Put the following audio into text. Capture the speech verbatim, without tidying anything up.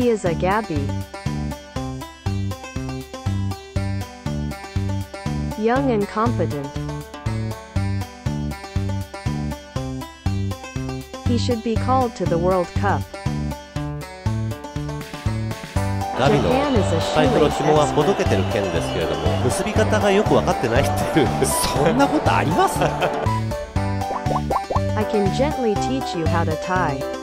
He is a Gavi. Young and competent. He should be called to the World Cup. Japan is a shoelace expert. I can gently teach you how to tie.